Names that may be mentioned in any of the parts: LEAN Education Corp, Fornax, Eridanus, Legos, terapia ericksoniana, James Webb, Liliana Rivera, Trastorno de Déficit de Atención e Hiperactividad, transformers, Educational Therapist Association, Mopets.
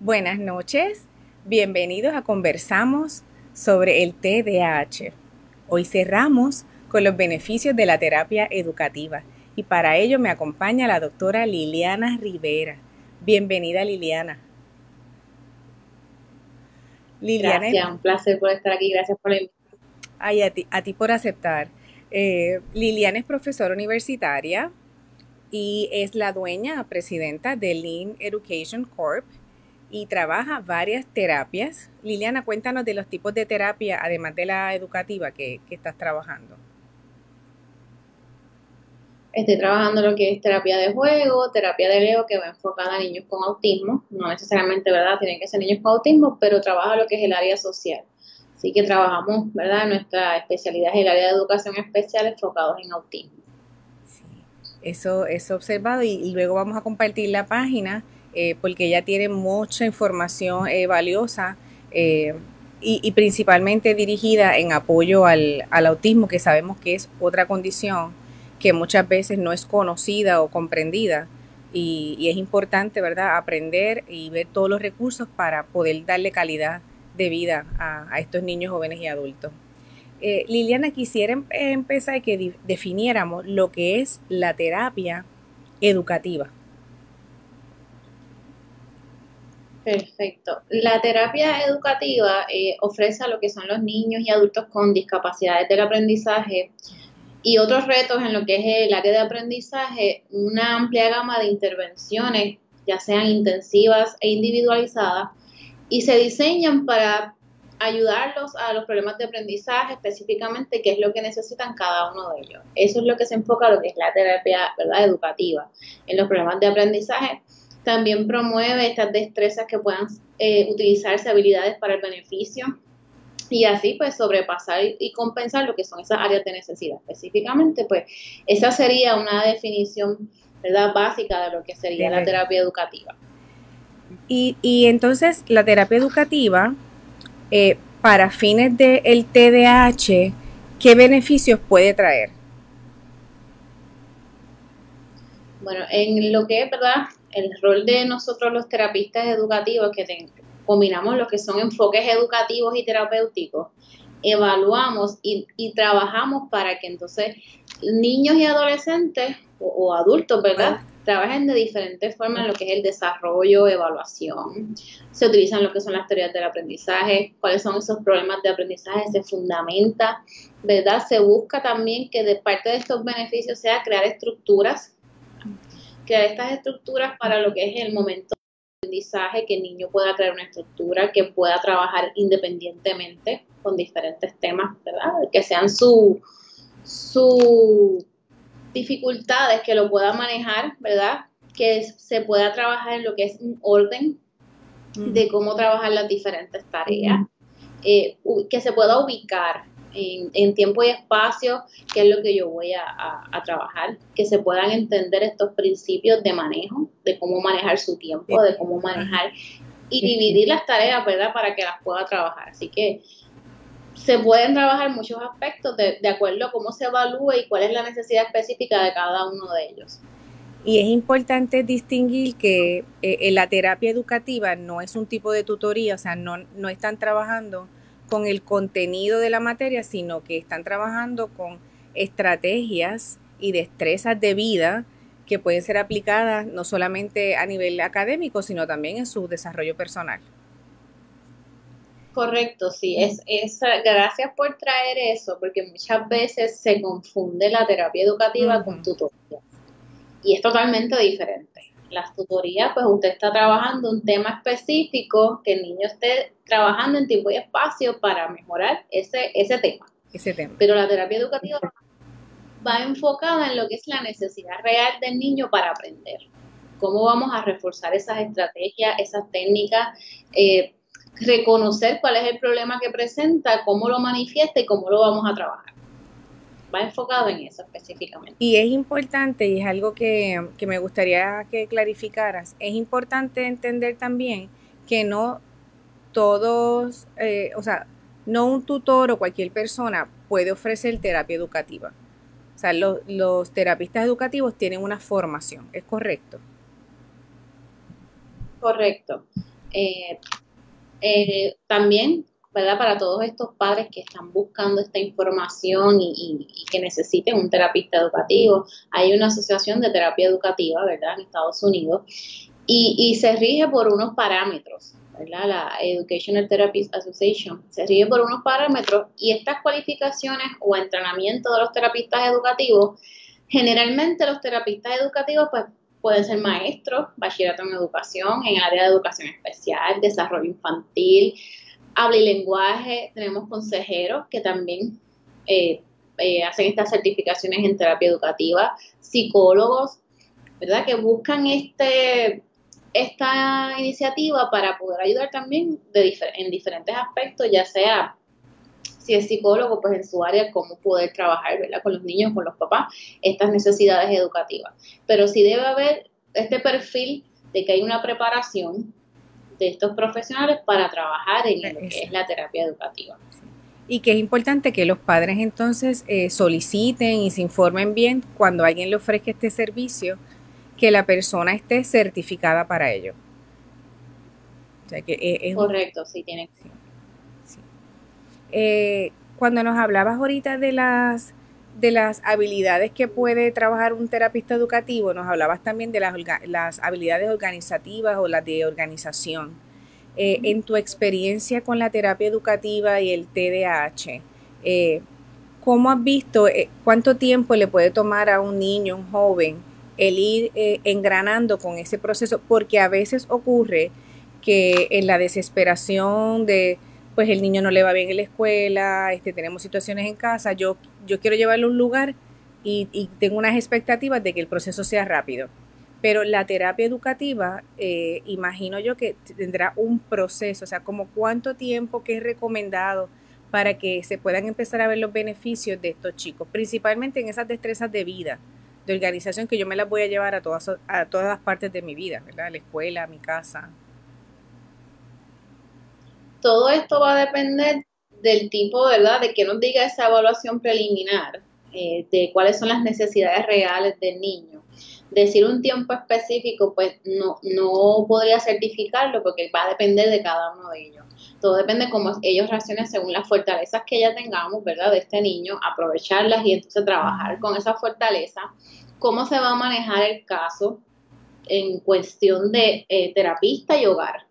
Buenas noches, bienvenidos a Conversamos sobre el TDAH. Hoy cerramos con los beneficios de la terapia educativa y para ello me acompaña la doctora Liliana Rivera. Bienvenida, Liliana. Gracias, un placer por estar aquí, gracias por la invitación. Ay, a ti por aceptar. Liliana es profesora universitaria y es la dueña, presidenta de LEAN Education Corp. Y trabaja varias terapias. Liliana, cuéntanos de los tipos de terapia, además de la educativa que estás trabajando. Estoy trabajando lo que es terapia de juego, terapia de Lego, que va enfocada a niños con autismo. No necesariamente, ¿verdad?, tienen que ser niños con autismo, pero trabaja lo que es el área social. Así que trabajamos, ¿verdad?, nuestra especialidad es el área de educación especial enfocados en autismo. Sí, eso es observado y luego vamos a compartir la página. Porque ella tiene mucha información valiosa y principalmente dirigida en apoyo al autismo, que sabemos que es otra condición que muchas veces no es conocida o comprendida y es importante, ¿verdad?, aprender y ver todos los recursos para poder darle calidad de vida a estos niños, jóvenes y adultos. Liliana, quisiera empezar que definiéramos lo que es la terapia educativa. Perfecto. La terapia educativa ofrece a lo que son los niños y adultos con discapacidades del aprendizaje y otros retos en lo que es el área de aprendizaje, una amplia gama de intervenciones, ya sean intensivas e individualizadas, y se diseñan para ayudarlos a los problemas de aprendizaje, específicamente qué es lo que necesitan cada uno de ellos. Eso es lo que se enfoca a lo que es la terapia, ¿verdad?, educativa, en los problemas de aprendizaje. También promueve estas destrezas que puedan utilizarse, habilidades para el beneficio y así pues sobrepasar y compensar lo que son esas áreas de necesidad. Específicamente pues esa sería una definición, ¿verdad?, básica de lo que sería la terapia educativa. Y entonces la terapia educativa para fines del TDAH, ¿qué beneficios puede traer? Bueno, en lo que es, ¿verdad?, el rol de nosotros los terapistas educativos que combinamos lo que son enfoques educativos y terapéuticos, evaluamos y trabajamos para que entonces niños y adolescentes o adultos, ¿verdad?, trabajen de diferentes formas en lo que es el desarrollo, evaluación. Se utilizan lo que son las teorías del aprendizaje, cuáles son esos problemas de aprendizaje, se fundamenta, ¿verdad? Se busca también que de parte de estos beneficios sea crear estructuras, crear estas estructuras para lo que es el momento de aprendizaje, que el niño pueda crear una estructura, que pueda trabajar independientemente con diferentes temas, ¿verdad?, que sean sus dificultades, que lo pueda manejar, ¿verdad?, que se pueda trabajar en lo que es un orden de cómo trabajar las diferentes tareas, que se pueda ubicar en tiempo y espacio, qué es lo que yo voy a trabajar, que se puedan entender estos principios de manejo, de cómo manejar su tiempo, de cómo manejar y dividir las tareas, ¿verdad?, para que las pueda trabajar. Así que se pueden trabajar muchos aspectos de acuerdo a cómo se evalúa y cuál es la necesidad específica de cada uno de ellos. Y es importante distinguir que la terapia educativa no es un tipo de tutoría, o sea, no están trabajando con el contenido de la materia, sino que están trabajando con estrategias y destrezas de vida que pueden ser aplicadas no solamente a nivel académico, sino también en su desarrollo personal. Correcto, sí. Gracias por traer eso, porque muchas veces se confunde la terapia educativa con tutoría. Y es totalmente diferente. Las tutorías, pues usted está trabajando un tema específico, que el niño esté trabajando en tiempo y espacio para mejorar ese tema. Pero la terapia educativa va enfocada en lo que es la necesidad real del niño para aprender. Cómo vamos a reforzar esas estrategias, esas técnicas, reconocer cuál es el problema que presenta, cómo lo manifiesta y cómo lo vamos a trabajar. Va enfocado en eso específicamente. Y es importante, y es algo que me gustaría que clarificaras, es importante entender también que no todos, no un tutor o cualquier persona puede ofrecer terapia educativa. O sea, los terapistas educativos tienen una formación, ¿es correcto? Correcto. También, ¿verdad?, para todos estos padres que están buscando esta información y que necesiten un terapista educativo, hay una asociación de terapia educativa, ¿verdad?, en Estados Unidos, y se rige por unos parámetros, ¿verdad? La Educational Therapist Association se rige por unos parámetros, y estas cualificaciones o entrenamiento de los terapistas educativos, generalmente los terapistas educativos pues pueden ser maestros, bachillerato en educación, en el área de educación especial, desarrollo infantil, habla y lenguaje. Tenemos consejeros que también hacen estas certificaciones en terapia educativa, psicólogos, ¿verdad?, que buscan esta iniciativa para poder ayudar también en diferentes aspectos, ya sea si es psicólogo, pues en su área cómo poder trabajar, ¿verdad?, con los niños, con los papás, estas necesidades educativas. Pero sí debe haber este perfil de que hay una preparación de estos profesionales para trabajar en lo que es la terapia educativa. Y que es importante que los padres entonces soliciten y se informen bien cuando alguien le ofrezca este servicio, que la persona esté certificada para ello. O sea, que es correcto, sí, tiene que ser. Cuando nos hablabas ahorita de las habilidades que puede trabajar un terapista educativo, nos hablabas también de las habilidades organizativas o las de organización. En tu experiencia con la terapia educativa y el TDAH, ¿cómo has visto cuánto tiempo le puede tomar a un niño, un joven, el ir engranando con ese proceso? Porque a veces ocurre que en la desesperación de pues el niño no le va bien en la escuela, tenemos situaciones en casa, yo quiero llevarlo a un lugar y tengo unas expectativas de que el proceso sea rápido. Pero la terapia educativa, imagino yo que tendrá un proceso, o sea, como cuánto tiempo que es recomendado para que se puedan empezar a ver los beneficios de estos chicos, principalmente en esas destrezas de vida, de organización, que yo me las voy a llevar a todas las partes de mi vida, ¿verdad? La escuela, mi casa. Todo esto va a depender del tipo, ¿verdad?, de que nos diga esa evaluación preliminar, de cuáles son las necesidades reales del niño. Decir un tiempo específico, pues no podría certificarlo porque va a depender de cada uno de ellos. Todo depende de cómo ellos reaccionen según las fortalezas que ya tengamos, ¿verdad?, de este niño, aprovecharlas y entonces trabajar con esa fortaleza. Cómo se va a manejar el caso en cuestión de terapista y hogar,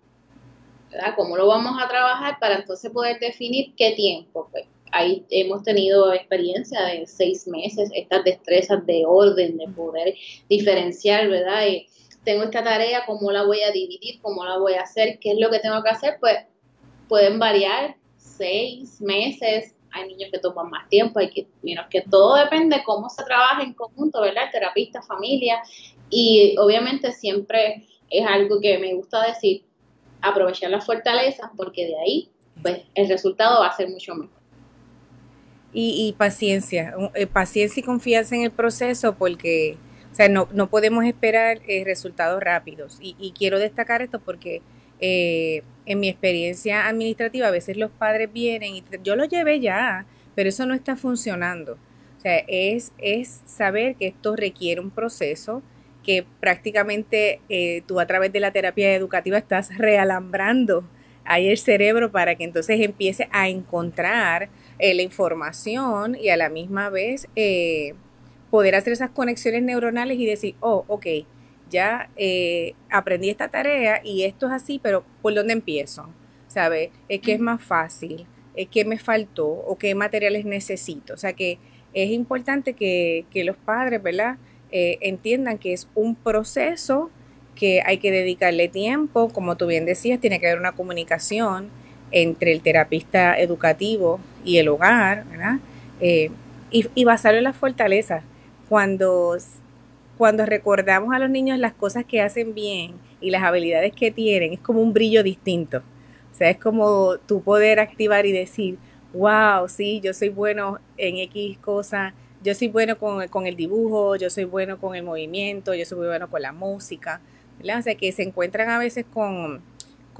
¿verdad? ¿Cómo lo vamos a trabajar para entonces poder definir qué tiempo? Pues ahí hemos tenido experiencia de 6 meses, estas destrezas de orden, de poder diferenciar, ¿verdad? Y tengo esta tarea, ¿cómo la voy a dividir? ¿Cómo la voy a hacer? ¿Qué es lo que tengo que hacer? Pues pueden variar 6 meses, hay niños que toman más tiempo, hay que menos, que todo depende de cómo se trabaja en conjunto, ¿verdad? El terapista, familia, y obviamente siempre es algo que me gusta decir, aprovechar las fortalezas, porque de ahí pues el resultado va a ser mucho mejor. Y paciencia y confianza en el proceso, porque o sea, no podemos esperar resultados rápidos. Y quiero destacar esto porque en mi experiencia administrativa a veces los padres vienen y yo lo llevé ya, pero eso no está funcionando. O sea, es saber que esto requiere un proceso, que prácticamente tú a través de la terapia educativa estás realambrando ahí el cerebro para que entonces empiece a encontrar la información y a la misma vez poder hacer esas conexiones neuronales y decir, oh, ok, ya aprendí esta tarea y esto es así, pero ¿por dónde empiezo? ¿Sabes? ¿Qué es más fácil? ¿Qué me faltó? ¿O qué materiales necesito? O sea que es importante que los padres, ¿verdad?, entiendan que es un proceso que hay que dedicarle tiempo. Como tú bien decías, tiene que haber una comunicación entre el terapista educativo y el hogar, ¿verdad? Y basarlo en las fortalezas. Cuando recordamos a los niños las cosas que hacen bien y las habilidades que tienen, es como un brillo distinto. O sea, es como tú poder activar y decir, wow, sí, yo soy bueno en X cosas. Yo soy bueno con el dibujo, yo soy bueno con el movimiento, yo soy bueno con la música, ¿verdad? O sea, que se encuentran a veces con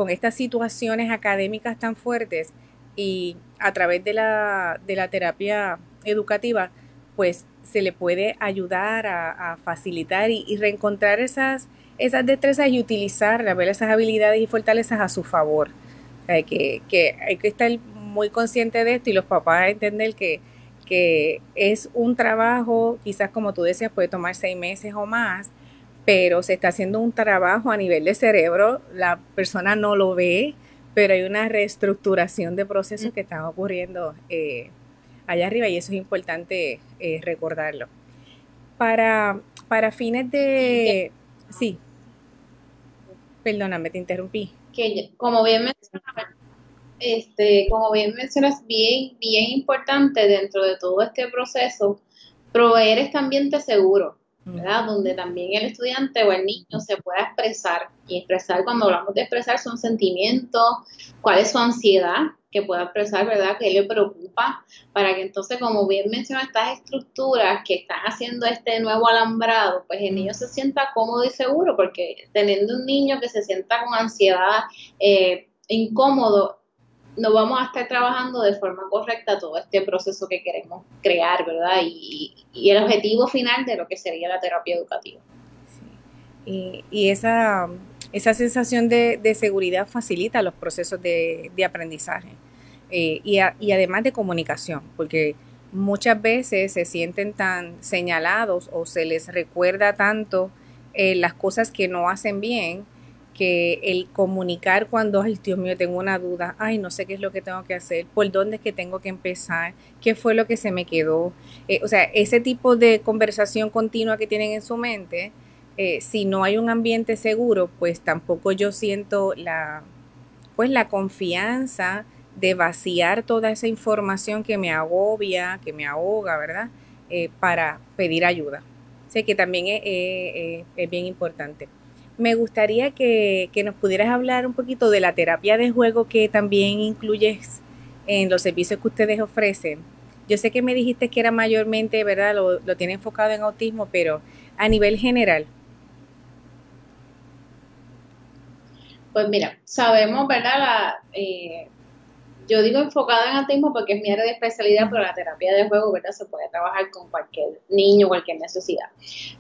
estas situaciones académicas tan fuertes y a través de la terapia educativa, pues se le puede ayudar a facilitar y reencontrar esas esas destrezas y utilizarlas, ver esas habilidades y fortalezas a su favor. Que hay que estar muy consciente de esto y los papás entender que es un trabajo, quizás como tú decías, puede tomar 6 meses o más, pero se está haciendo un trabajo a nivel de cerebro, la persona no lo ve, pero hay una reestructuración de procesos que están ocurriendo allá arriba y eso es importante recordarlo. Para fines de... Sí, perdóname, te interrumpí. Que como bien mencionas, bien importante dentro de todo este proceso, proveer este ambiente seguro, ¿verdad? Donde también el estudiante o el niño se pueda expresar, y expresar, cuando hablamos de expresar, son sentimientos, cuál es su ansiedad, que pueda expresar, ¿verdad?, qué le preocupa, para que entonces, como bien menciona, estas estructuras que están haciendo este nuevo alambrado, pues el niño se sienta cómodo y seguro, porque teniendo un niño que se sienta con ansiedad, incómodo, no vamos a estar trabajando de forma correcta todo este proceso que queremos crear, ¿verdad? Y el objetivo final de lo que sería la terapia educativa. Sí. Y esa sensación de seguridad facilita los procesos de aprendizaje y además de comunicación, porque muchas veces se sienten tan señalados o se les recuerda tanto las cosas que no hacen bien, que el comunicar cuando, ay Dios mío, tengo una duda, ay no sé qué es lo que tengo que hacer, por dónde es que tengo que empezar, qué fue lo que se me quedó, o sea, ese tipo de conversación continua que tienen en su mente, si no hay un ambiente seguro, pues tampoco yo siento la confianza de vaciar toda esa información que me agobia, que me ahoga, ¿verdad? Para pedir ayuda. O sea, que también es bien importante. Me gustaría que nos pudieras hablar un poquito de la terapia de juego que también incluyes en los servicios que ustedes ofrecen. Yo sé que me dijiste que era mayormente, ¿verdad? Lo tiene enfocado en autismo, pero a nivel general. Pues mira, sabemos, ¿verdad? Yo digo enfocada en autismo porque es mi área de especialidad, pero la terapia de juego, ¿verdad?, se puede trabajar con cualquier niño, cualquier necesidad.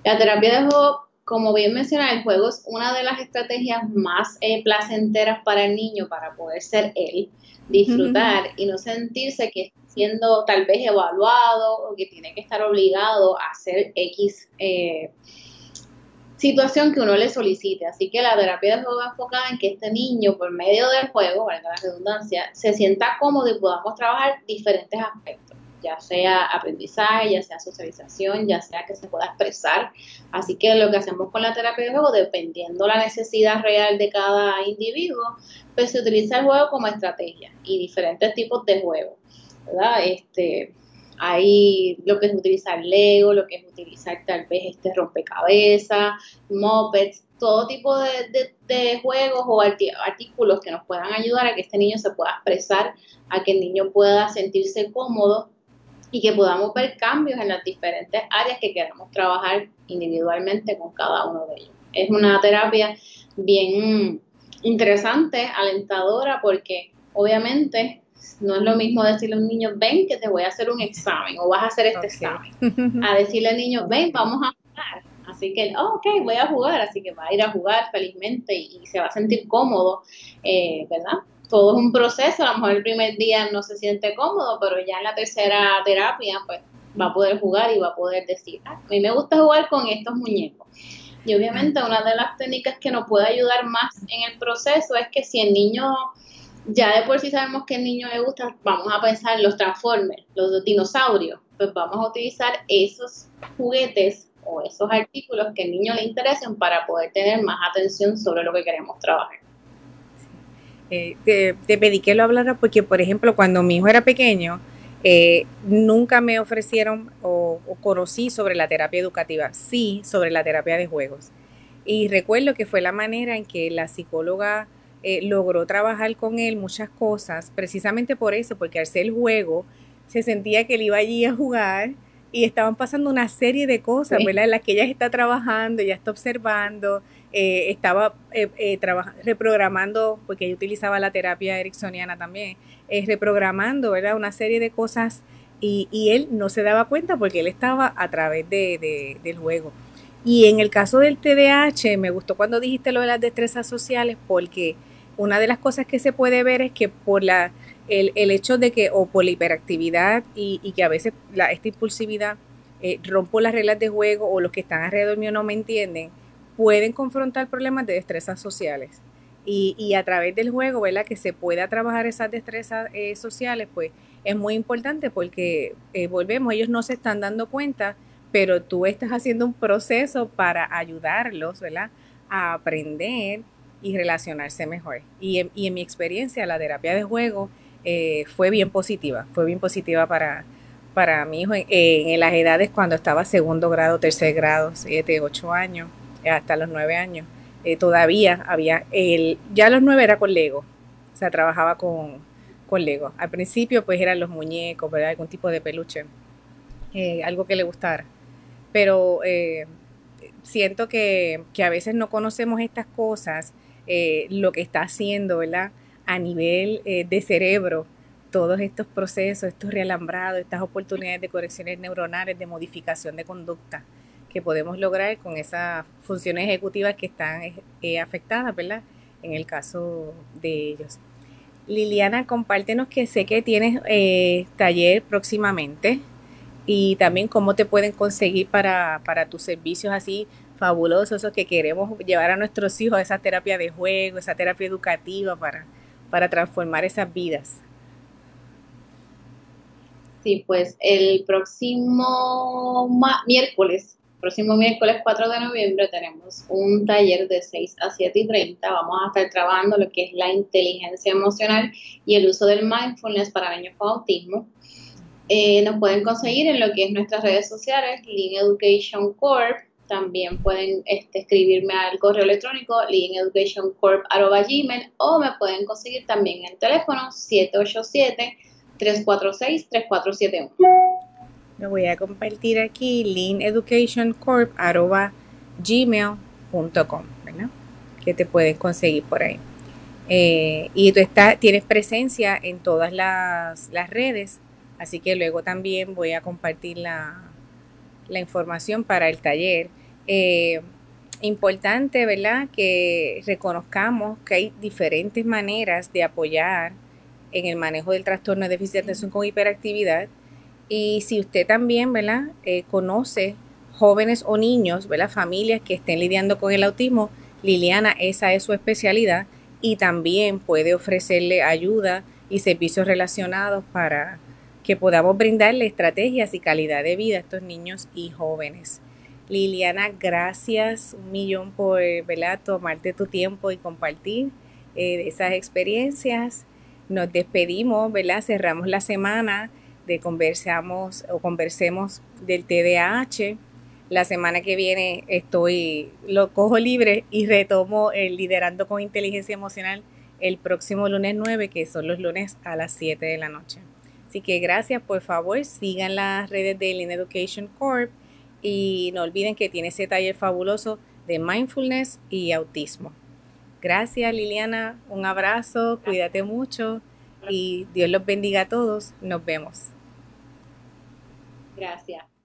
La terapia de juego, como bien mencionaba, el juego es una de las estrategias más placenteras para el niño, para poder ser él, disfrutar y no sentirse que está siendo tal vez evaluado o que tiene que estar obligado a hacer X situación que uno le solicite. Así que la terapia de juego es enfocada en que este niño, por medio del juego, valga la redundancia, se sienta cómodo y podamos trabajar diferentes aspectos, ya sea aprendizaje, ya sea socialización, ya sea que se pueda expresar. Así que lo que hacemos con la terapia de juego, dependiendo la necesidad real de cada individuo, pues se utiliza el juego como estrategia y diferentes tipos de juego, ¿verdad? Hay lo que es utilizar Lego, lo que es utilizar tal vez rompecabezas, Mopets, todo tipo de juegos o artículos que nos puedan ayudar a que este niño se pueda expresar, a que el niño pueda sentirse cómodo, y que podamos ver cambios en las diferentes áreas que queramos trabajar individualmente con cada uno de ellos. Es una terapia bien interesante, alentadora, porque obviamente no es lo mismo decirle a un niño, ven que te voy a hacer un examen, o vas a hacer este examen, a decirle al niño, ven, vamos a jugar. Así que, ok, voy a jugar, así que va a ir a jugar felizmente y se va a sentir cómodo, ¿verdad? Todo es un proceso, a lo mejor el primer día no se siente cómodo, pero ya en la tercera terapia pues va a poder jugar y va a poder decir, a mí me gusta jugar con estos muñecos. Y obviamente una de las técnicas que nos puede ayudar más en el proceso es que si el niño, ya de por sí sabemos que el niño le gusta, vamos a pensar en los transformers, los dinosaurios, pues vamos a utilizar esos juguetes o esos artículos que al niño le interesen para poder tener más atención sobre lo que queremos trabajar. Te pedí que lo hablara porque, por ejemplo, cuando mi hijo era pequeño, nunca me ofrecieron o conocí sobre la terapia educativa, sí sobre la terapia de juegos. Y recuerdo que fue la manera en que la psicóloga logró trabajar con él muchas cosas, precisamente por eso, porque al ser el juego se sentía que él iba allí a jugar y estaban pasando una serie de cosas, sí, ¿verdad?, en las que ella está trabajando, ella está observando. Reprogramando, porque ella utilizaba la terapia ericksoniana también, reprogramando, ¿verdad?, una serie de cosas y él no se daba cuenta porque él estaba a través del juego. Y en el caso del TDAH, me gustó cuando dijiste lo de las destrezas sociales, porque una de las cosas que se puede ver es que por el hecho de que, o por la hiperactividad y que a veces esta impulsividad, rompo las reglas de juego o los que están alrededor mío no me entienden, pueden confrontar problemas de destrezas sociales. Y a través del juego, ¿verdad?, que se pueda trabajar esas destrezas sociales, pues es muy importante porque, volvemos, ellos no se están dando cuenta, pero tú estás haciendo un proceso para ayudarlos, ¿verdad?, a aprender y relacionarse mejor. Y en mi experiencia, la terapia de juego fue bien positiva para mi hijo en las edades cuando estaba segundo grado, tercer grado, 7, 8 años, hasta los 9 años. Todavía había, ya a los 9 era con Legos, o sea, trabajaba con Legos. Al principio pues eran los muñecos, ¿verdad?, algún tipo de peluche, algo que le gustara. Pero siento que a veces no conocemos estas cosas, lo que está haciendo, ¿verdad?, a nivel de cerebro, todos estos procesos, estos realambrados, estas oportunidades de conexiones neuronales, de modificación de conducta que podemos lograr con esas funciones ejecutivas que están afectadas, ¿verdad?, en el caso de ellos. Liliana, compártenos, que sé que tienes taller próximamente, y también cómo te pueden conseguir para tus servicios así fabulosos, esos que queremos llevar a nuestros hijos, esa terapia de juego, esa terapia educativa para transformar esas vidas. Sí, pues el próximo miércoles 4 de noviembre tenemos un taller de 6 a 7:30. Vamos a estar trabajando lo que es la inteligencia emocional y el uso del mindfulness para niños con autismo. Nos pueden conseguir en lo que es nuestras redes sociales, LEAN Education Corp. También pueden escribirme al correo electrónico leaneducationcorp@gmail.com, o me pueden conseguir también en el teléfono 787-346-3471. Lo voy a compartir aquí, leaneducationcorp@gmail.com, ¿verdad?, que te pueden conseguir por ahí. Y tú tienes presencia en todas las redes, así que luego también voy a compartir la información para el taller. Importante, ¿verdad?, que reconozcamos que hay diferentes maneras de apoyar en el manejo del trastorno de déficit de atención con hiperactividad. Y si usted también, ¿verdad?, conoce jóvenes o niños, ¿verdad?, familias que estén lidiando con el autismo, Liliana, esa es su especialidad, y también puede ofrecerle ayuda y servicios relacionados para que podamos brindarle estrategias y calidad de vida a estos niños y jóvenes. Liliana, gracias un millón por, ¿verdad?, tomarte tu tiempo y compartir esas experiencias. Nos despedimos, ¿verdad?, cerramos la semana de Conversemos del TDAH. La semana que viene lo cojo libre y retomo el Liderando con Inteligencia Emocional el próximo lunes 9, que son los lunes a las 7 de la noche. Así que gracias, por favor, sigan las redes de LEAN Education Corp y no olviden que tiene ese taller fabuloso de mindfulness y autismo. Gracias, Liliana, un abrazo, cuídate mucho y Dios los bendiga a todos. Nos vemos. Gracias.